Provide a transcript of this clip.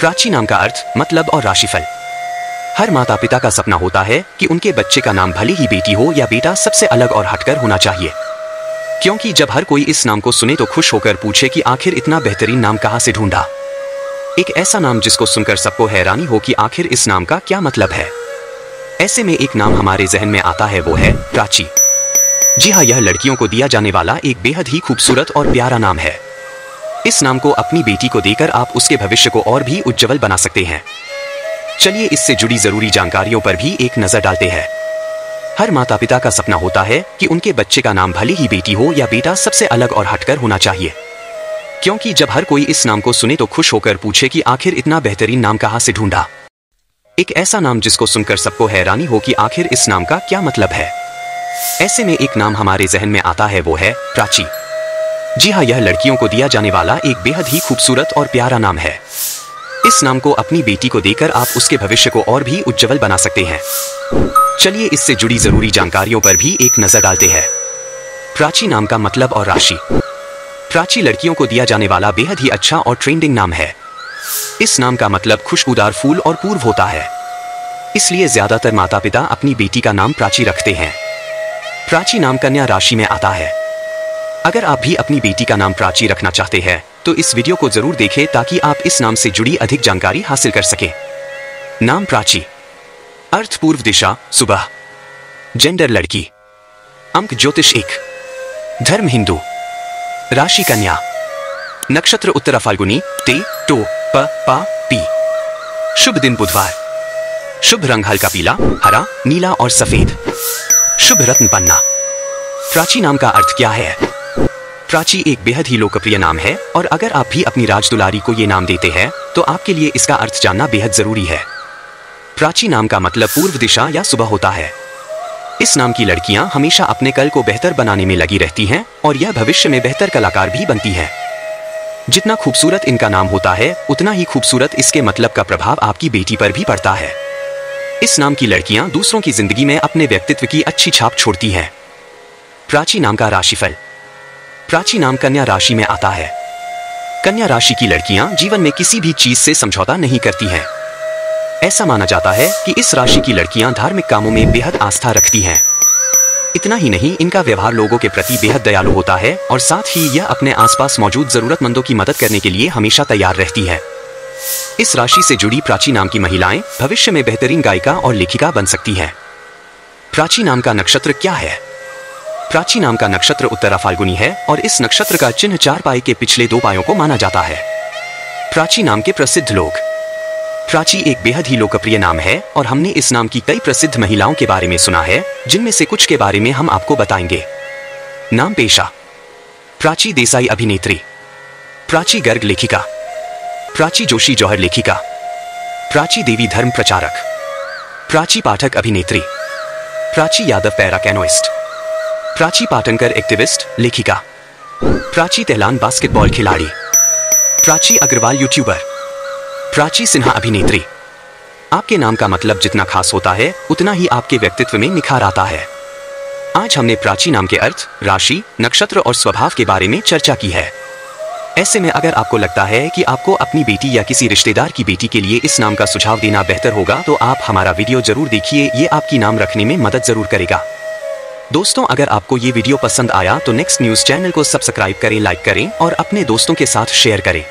प्राची नाम का अर्थ, मतलब और राशिफल। हर माता पिता का सपना होता है कि उनके बच्चे का नाम भले ही बेटी हो या बेटा, सबसे अलग और हटकर होना चाहिए, क्योंकि जब हर कोई इस नाम को सुने तो खुश होकर पूछे कि आखिर इतना बेहतरीन नाम कहाँ से ढूंढा। एक ऐसा नाम जिसको सुनकर सबको हैरानी हो कि आखिर इस नाम का क्या मतलब है। ऐसे में एक नाम हमारे जहन में आता है, वो है प्राची। जी हाँ, यह लड़कियों को दिया जाने वाला एक बेहद ही खूबसूरत और प्यारा नाम है। इस नाम को अपनी बेटी को देकर आप उसके भविष्य को और भी उज्जवल बना सकते हैं। चलिए इससे जुड़ी जरूरी जानकारियों पर भी एक नजर डालते हैं। हर माता पिता का सपना होता है कि उनके बच्चे का नाम भले ही बेटी हो या बेटा, सबसे अलग और हटकर होना चाहिए, क्योंकि जब हर कोई इस नाम को सुने तो खुश होकर पूछे कि आखिर इतना बेहतरीन नाम कहाँ से ढूंढा। एक ऐसा नाम जिसको सुनकर सबको हैरानी हो कि आखिर इस नाम का क्या मतलब है। ऐसे में एक नाम हमारे जहन में आता है, वो है प्राची। जी हाँ, यह लड़कियों को दिया जाने वाला एक बेहद ही खूबसूरत और प्यारा नाम है। इस नाम को अपनी बेटी को देकर आप उसके भविष्य को और भी उज्जवल बना सकते हैं। चलिए इससे जुड़ी जरूरी जानकारियों पर भी एक नजर डालते हैं। प्राची नाम का मतलब और राशि। प्राची लड़कियों को दिया जाने वाला बेहद ही अच्छा और ट्रेंडिंग नाम है। इस नाम का मतलब खुशबूदार फूल और पूर्व होता है, इसलिए ज्यादातर माता पिता अपनी बेटी का नाम प्राची रखते हैं। प्राची नाम कन्या राशि में आता है। अगर आप भी अपनी बेटी का नाम प्राची रखना चाहते हैं तो इस वीडियो को जरूर देखें, ताकि आप इस नाम से जुड़ी अधिक जानकारी हासिल कर सकें। नाम प्राची, अर्थ पूर्व दिशा, सुबह, जेंडर लड़की, अंक ज्योतिष 1, धर्म हिंदू, राशि कन्या, नक्षत्र उत्तरा फाल्गुनी, ते टो प पा पी, शुभ दिन बुधवार, शुभ रंग हल्का पीला, हरा, नीला और सफेद, शुभ रत्न पन्ना। प्राची नाम का अर्थ क्या है? प्राची एक बेहद ही लोकप्रिय नाम है, और अगर आप भी अपनी राजदुलारी को ये नाम देते हैं तो आपके लिए इसका अर्थ जानना बेहद जरूरी है। प्राची नाम का मतलब पूर्व दिशा या सुबह होता है। इस नाम की लड़कियां हमेशा अपने कल को बेहतर बनाने में लगी रहती हैं, और यह भविष्य में बेहतर कलाकार भी बनती हैं। जितना खूबसूरत इनका नाम होता है, उतना ही खूबसूरत इसके मतलब का प्रभाव आपकी बेटी पर भी पड़ता है। इस नाम की लड़कियां दूसरों की जिंदगी में अपने व्यक्तित्व की अच्छी छाप छोड़ती हैं। प्राची नाम का राशिफल। प्राची नाम कन्या राशि में आता है। कन्या राशि की लड़कियां जीवन में किसी भी चीज से समझौता नहीं करती हैं। ऐसा माना जाता है कि इस राशि की लड़कियां धार्मिक कामों में बेहद आस्था रखती हैं। इतना ही नहीं, इनका व्यवहार लोगों के प्रति बेहद दयालु होता है, और साथ ही यह अपने आसपास मौजूद जरूरतमंदों की मदद करने के लिए हमेशा तैयार रहती है। इस राशि से जुड़ी प्राची नाम की महिलाएं भविष्य में बेहतरीन गायिका और लेखिका बन सकती हैं। प्राची नाम का नक्षत्र क्या है? प्राची नाम का नक्षत्र उत्तरा फाल्गुनी है, और इस नक्षत्र का चिन्ह 4 पाए के पिछले 2 पायों को माना जाता है। प्राची नाम के प्रसिद्ध लोग। प्राची एक बेहद ही लोकप्रिय नाम है, और हमने इस नाम की कई प्रसिद्ध महिलाओं के बारे में सुना है, जिनमें से कुछ के बारे में हम आपको बताएंगे। नाम पेशा, प्राची देसाई अभिनेत्री, प्राची गर्ग लेखिका, प्राची जोशी जौहर लेखिका, प्राची देवी धर्म प्रचारक, प्राची पाठक अभिनेत्री, प्राची यादव पैराकैनोइस्ट, प्राची पाटनकर एक्टिविस्ट लेखिका, प्राची तेलान बास्केटबॉल खिलाड़ी, प्राची अग्रवाल यूट्यूबर, प्राची सिन्हा अभिनेत्री। आपके नाम का मतलब जितना खास होता है, उतना ही आपके व्यक्तित्व में निखार आता है। आज हमने प्राची नाम के अर्थ, राशि, नक्षत्र और स्वभाव के बारे में चर्चा की है। ऐसे में अगर आपको लगता है कि आपको अपनी बेटी या किसी रिश्तेदार की बेटी के लिए इस नाम का सुझाव देना बेहतर होगा, तो आप हमारा वीडियो जरूर देखिए, ये आपकी नाम रखने में मदद जरूर करेगा। दोस्तों, अगर आपको ये वीडियो पसंद आया तो नेक्स्ट न्यूज़ चैनल को सब्सक्राइब करें, लाइक करें और अपने दोस्तों के साथ शेयर करें।